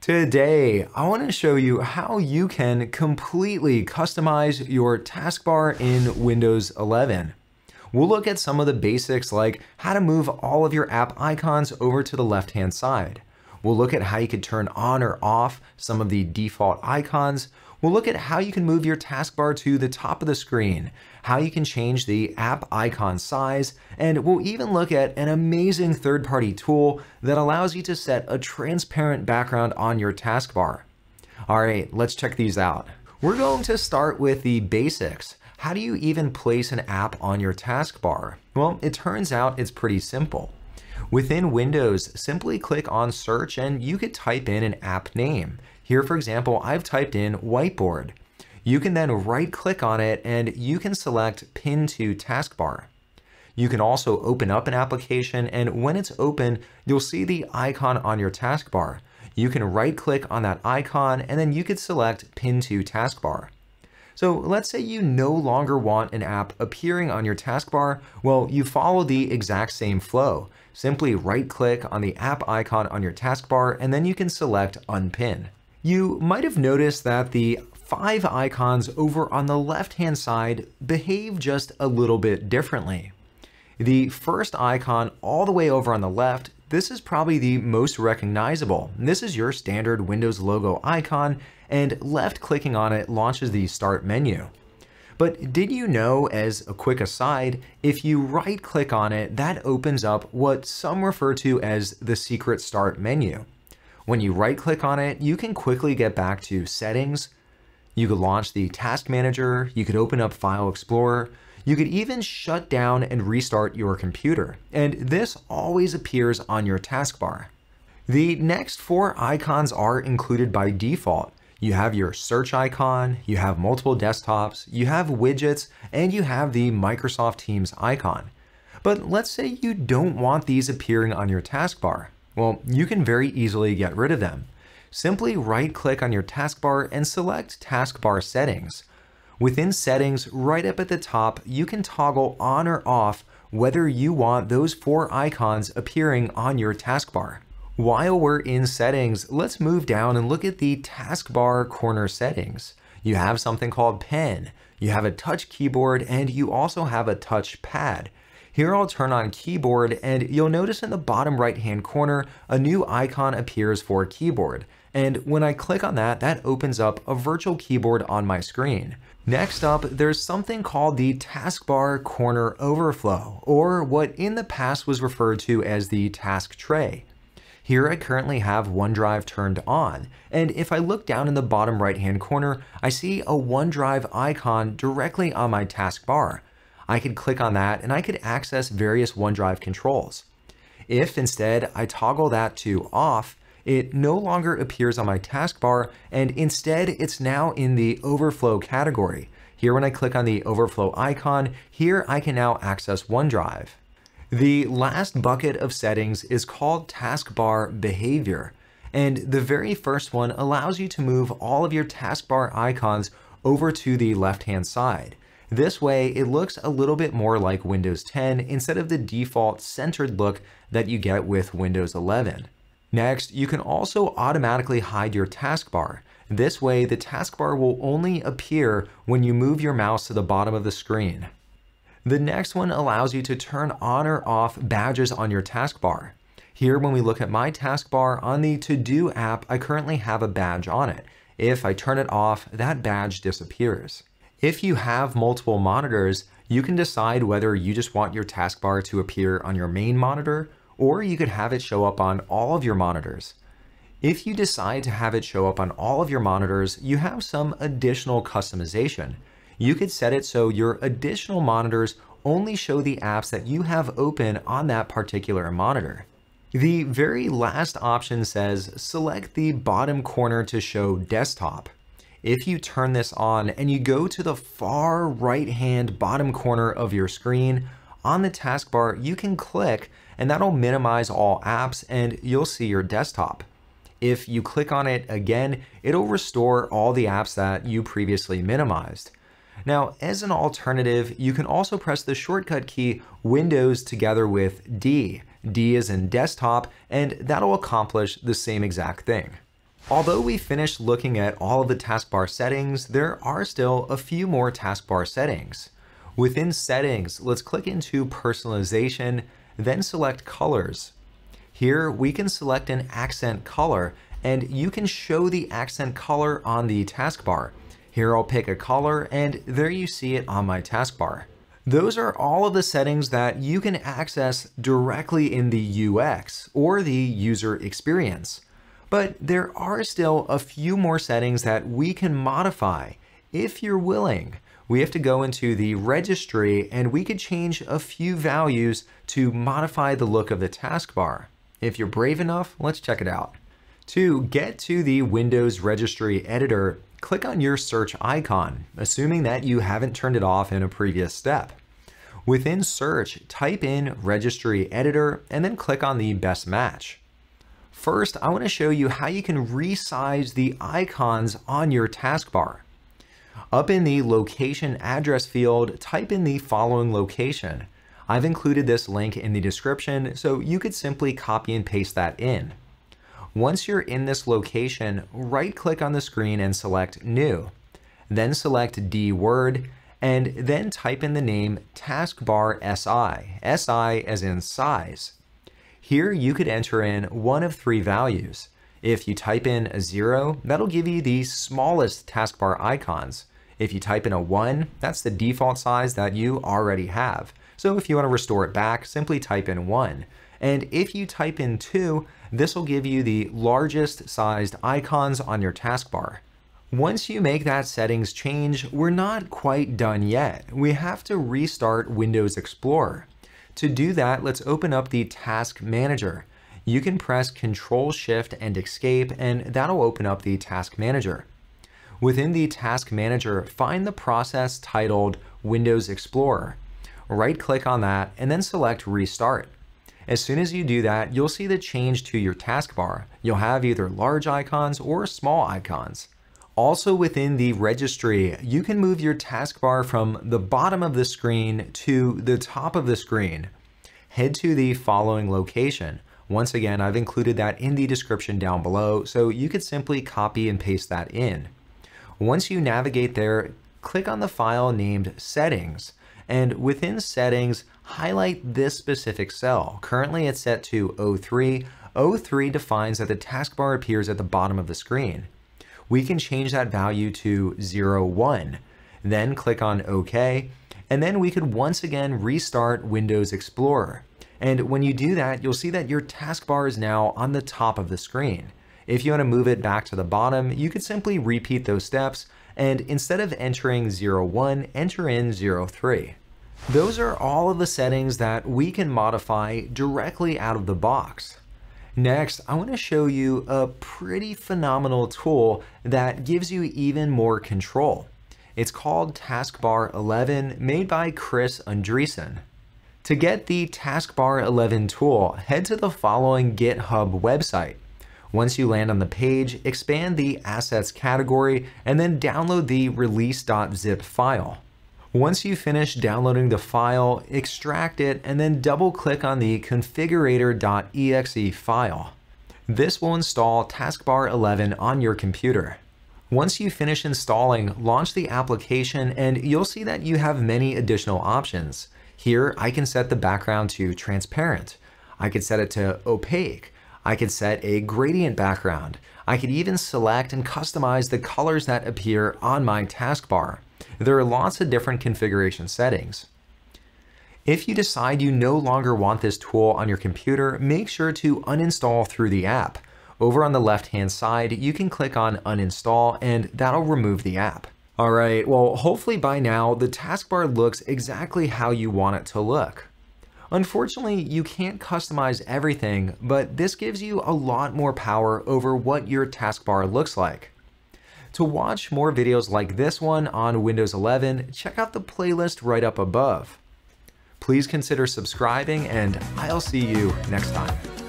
Today, I want to show you how you can completely customize your taskbar in Windows 11. We'll look at some of the basics like how to move all of your app icons over to the left-hand side. We'll look at how you could turn on or off some of the default icons. We'll look at how you can move your taskbar to the top of the screen, how you can change the app icon size, and we'll even look at an amazing third-party tool that allows you to set a transparent background on your taskbar. All right, let's check these out. We're going to start with the basics. How do you even place an app on your taskbar? Well, it turns out it's pretty simple. Within Windows, simply click on Search and you could type in an app name. Here, for example, I've typed in whiteboard. You can then right-click on it and you can select Pin to Taskbar. You can also open up an application, and when it's open, you'll see the icon on your taskbar. You can right-click on that icon and then you could select Pin to Taskbar. So let's say you no longer want an app appearing on your taskbar. Well, you follow the exact same flow. Simply right-click on the app icon on your taskbar and then you can select Unpin. You might have noticed that the 5 icons over on the left-hand side behave just a little bit differently. The first icon all the way over on the left, this is probably the most recognizable. This is your standard Windows logo icon, and left-clicking on it launches the Start menu. But did you know, as a quick aside, if you right-click on it, that opens up what some refer to as the secret Start menu. When you right-click on it, you can quickly get back to Settings. You could launch the Task Manager, you could open up File Explorer, you could even shut down and restart your computer. And this always appears on your taskbar. The next 4 icons are included by default. You have your search icon, you have multiple desktops, you have widgets, and you have the Microsoft Teams icon. But let's say you don't want these appearing on your taskbar. Well, you can very easily get rid of them. Simply right-click on your taskbar and select Taskbar Settings. Within Settings, right up at the top, you can toggle on or off whether you want those 4 icons appearing on your taskbar. While we're in Settings, let's move down and look at the taskbar corner settings. You have something called Pen, you have a touch keyboard, and you also have a touch pad. Here I'll turn on keyboard and you'll notice in the bottom right hand corner a new icon appears for keyboard, and when I click on that, that opens up a virtual keyboard on my screen. Next up, there's something called the taskbar corner overflow, or what in the past was referred to as the task tray. Here I currently have OneDrive turned on, and if I look down in the bottom right hand corner, I see a OneDrive icon directly on my taskbar. I could click on that and I could access various OneDrive controls. If instead I toggle that to off, it no longer appears on my taskbar, and instead it's now in the overflow category. Here when I click on the overflow icon, here I can now access OneDrive. The last bucket of settings is called taskbar behavior, and the very first one allows you to move all of your taskbar icons over to the left-hand side. This way, it looks a little bit more like Windows 10 instead of the default centered look that you get with Windows 11. Next, you can also automatically hide your taskbar. This way, the taskbar will only appear when you move your mouse to the bottom of the screen. The next one allows you to turn on or off badges on your taskbar. Here, when we look at my taskbar on the To-Do app, I currently have a badge on it. If I turn it off, that badge disappears. If you have multiple monitors, you can decide whether you just want your taskbar to appear on your main monitor, or you could have it show up on all of your monitors. If you decide to have it show up on all of your monitors, you have some additional customization. You could set it so your additional monitors only show the apps that you have open on that particular monitor. The very last option says select the bottom corner to show desktop. If you turn this on and you go to the far right-hand bottom corner of your screen, on the taskbar you can click and that'll minimize all apps and you'll see your desktop. If you click on it again, it'll restore all the apps that you previously minimized. Now, as an alternative, you can also press the shortcut key Windows together with D. D is in desktop, and that'll accomplish the same exact thing. Although we finished looking at all of the taskbar settings, there are still a few more taskbar settings. Within Settings, let's click into Personalization, then select Colors. Here we can select an accent color, and you can show the accent color on the taskbar. Here I'll pick a color, and there you see it on my taskbar. Those are all of the settings that you can access directly in the UX, or the user experience. But there are still a few more settings that we can modify, if you're willing. We have to go into the registry, and we could change a few values to modify the look of the taskbar. If you're brave enough, let's check it out. To get to the Windows Registry Editor, click on your search icon, assuming that you haven't turned it off in a previous step. Within Search, type in Registry Editor and then click on the Best Match. First, I want to show you how you can resize the icons on your taskbar. Up in the Location Address field, type in the following location. I've included this link in the description, so you could simply copy and paste that in. Once you're in this location, right-click on the screen and select New. Then select DWORD, and then type in the name Taskbar SI, SI as in size. Here you could enter in one of three values. If you type in a 0, that'll give you the smallest taskbar icons. If you type in a 1, that's the default size that you already have. So if you want to restore it back, simply type in 1. And if you type in 2, this will give you the largest sized icons on your taskbar. Once you make that settings change, we're not quite done yet. We have to restart Windows Explorer. To do that, let's open up the Task Manager. You can press Ctrl, Shift, and Escape, and that'll open up the Task Manager. Within the Task Manager, find the process titled Windows Explorer. Right-click on that, and then select Restart. As soon as you do that, you'll see the change to your taskbar. You'll have either large icons or small icons. Also within the registry, you can move your taskbar from the bottom of the screen to the top of the screen. Head to the following location. Once again, I've included that in the description down below, so you could simply copy and paste that in. Once you navigate there, click on the file named Settings. And within Settings, highlight this specific cell. Currently it's set to 03. 03 defines that the taskbar appears at the bottom of the screen. We can change that value to 01, then click on OK, and then we could once again restart Windows Explorer. And when you do that, you'll see that your taskbar is now on the top of the screen. If you want to move it back to the bottom, you could simply repeat those steps, and instead of entering 01, enter in 03. Those are all of the settings that we can modify directly out of the box. Next, I want to show you a pretty phenomenal tool that gives you even more control. It's called Taskbar 11, made by Chris Andreessen. To get the Taskbar 11 tool, head to the following GitHub website. Once you land on the page, expand the Assets category and then download the release.zip file. Once you finish downloading the file, extract it and then double-click on the configurator.exe file. This will install Taskbar 11 on your computer. Once you finish installing, launch the application and you'll see that you have many additional options. Here, I can set the background to transparent. I could set it to opaque. I could set a gradient background. I could even select and customize the colors that appear on my taskbar. There are lots of different configuration settings. If you decide you no longer want this tool on your computer, make sure to uninstall through the app. Over on the left-hand side, you can click on Uninstall and that'll remove the app. All right, well, hopefully by now the taskbar looks exactly how you want it to look. Unfortunately, you can't customize everything, but this gives you a lot more power over what your taskbar looks like. To watch more videos like this one on Windows 11, check out the playlist right up above. Please consider subscribing, and I'll see you next time.